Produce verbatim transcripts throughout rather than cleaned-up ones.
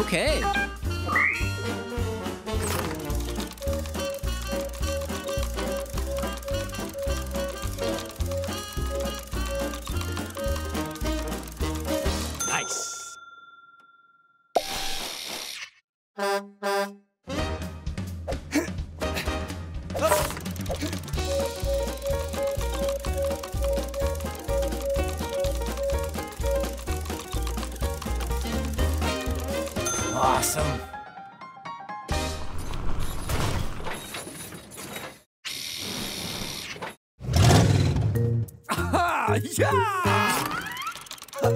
Okay. Nice. Awesome. Ah, yeah! Whoa!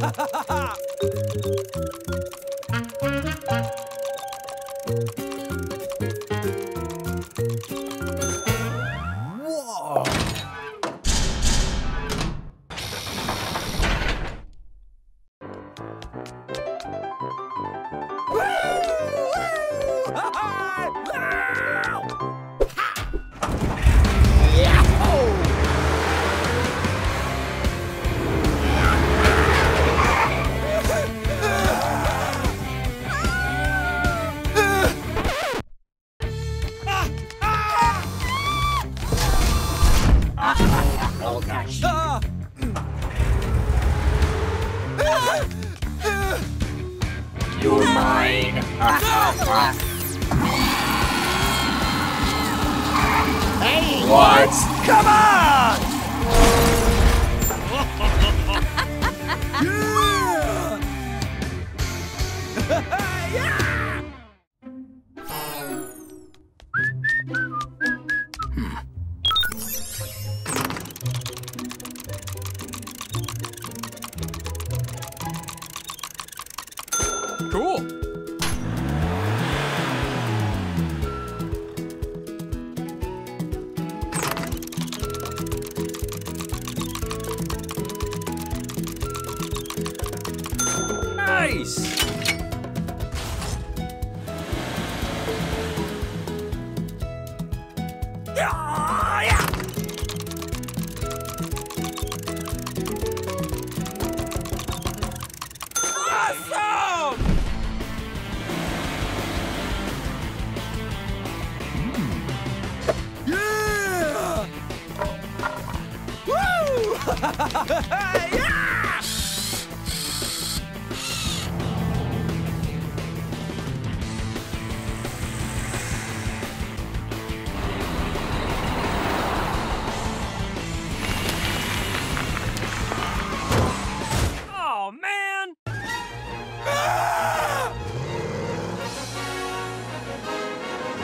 Oh gosh. Ah. You're mine. Hey. What? Come on. Yeah. Yeah. Cool. Nice. Yeah, yeah. Yeah! Oh, man! Ah! Yes!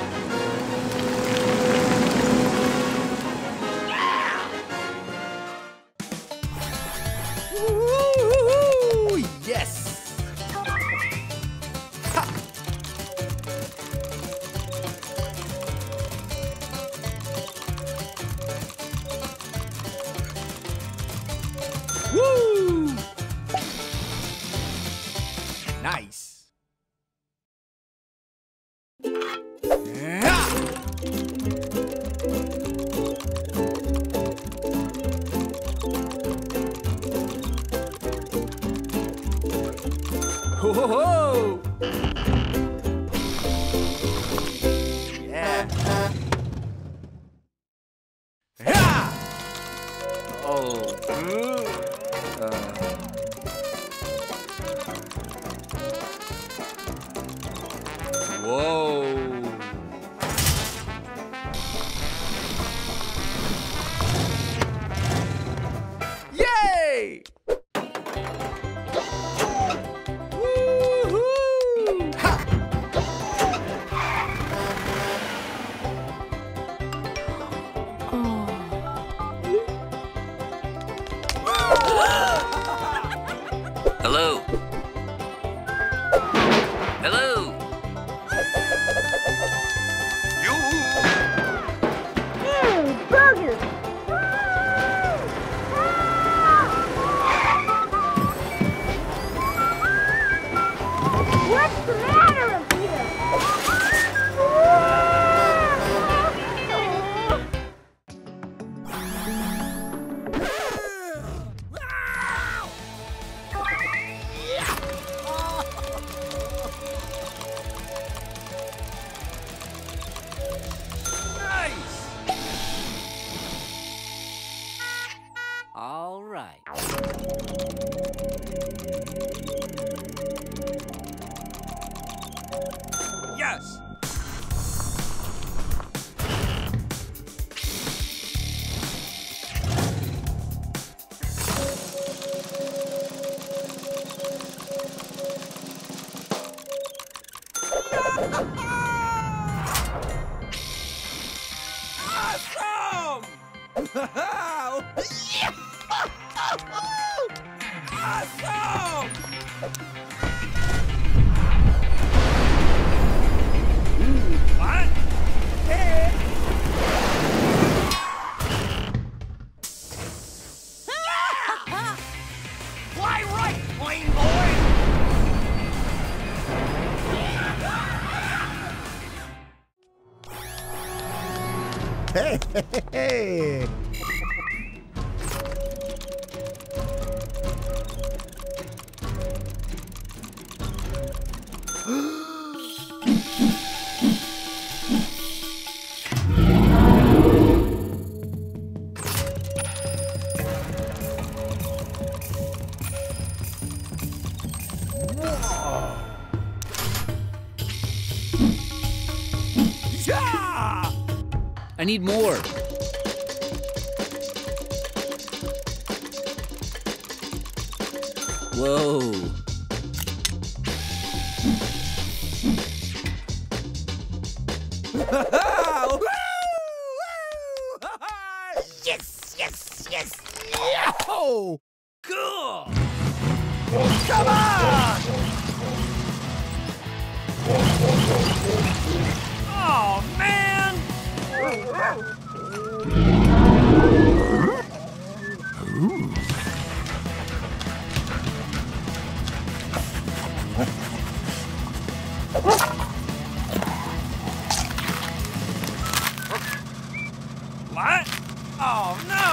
Ha! Woo! Nice! Ho ho ho! Yeah! Yeah! Oh! Uh. Whoa! Yay! Oh. All right. Yes! I need more. Whoa. Yes, yes, yes. Yo! Cool. Come on. Oh, man. What? Oh no!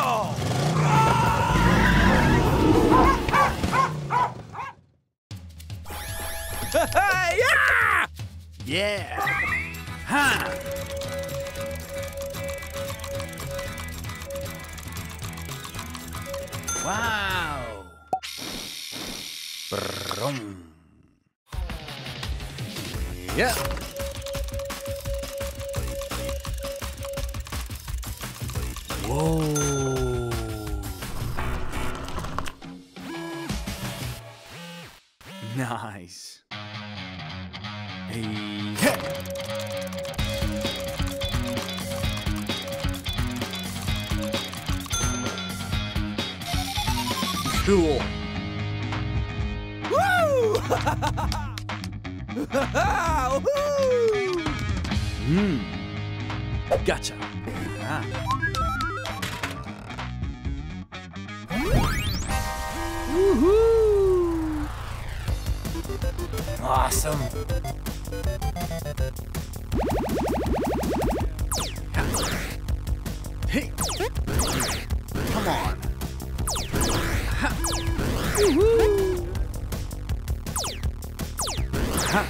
Yeah! Yeah! Huh! Wow! Brum. Yeah. Whoa! Nice. Hey. Hey. Cool. Woo! Woo! Hmm. Gotcha. Ah. Woohoo! Awesome. Hey. Come on. Ha. Woohoo! Ha.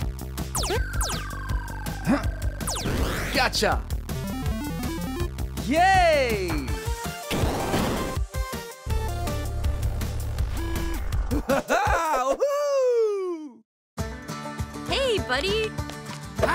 Ha. Gotcha! Yay! Woohoo! Hey, buddy! Ah.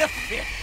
the fifth.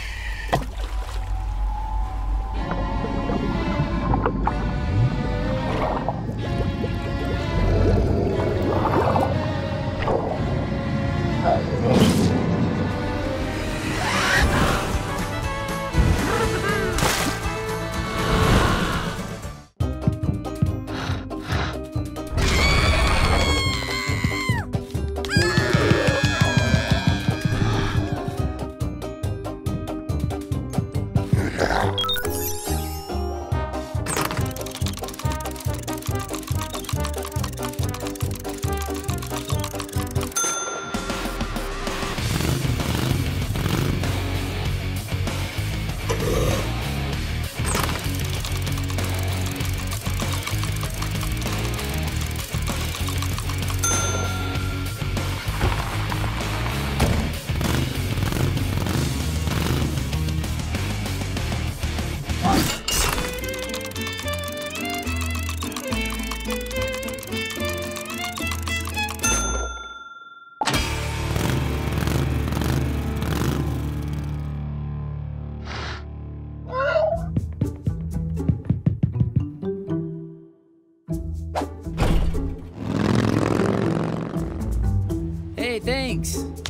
Thanks.